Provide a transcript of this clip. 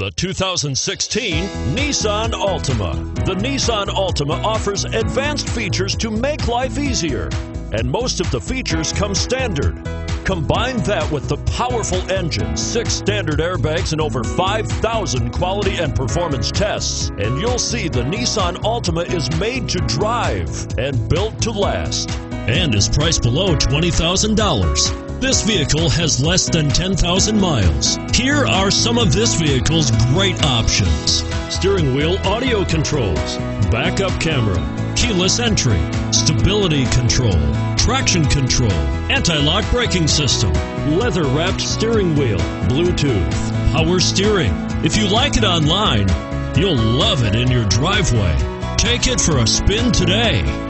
The 2016 Nissan Altima. The Nissan Altima offers advanced features to make life easier, and most of the features come standard. Combine that with the powerful engine, 6 standard airbags, and over 5,000 quality and performance tests, and you'll see the Nissan Altima is made to drive and built to last, and is priced below $20,000. This vehicle has less than 10,000 miles. Here are some of this vehicle's great options: steering wheel audio controls, backup camera, keyless entry, stability control, traction control, anti-lock braking system, leather-wrapped steering wheel, Bluetooth, power steering. If you like it online, you'll love it in your driveway. Take it for a spin today.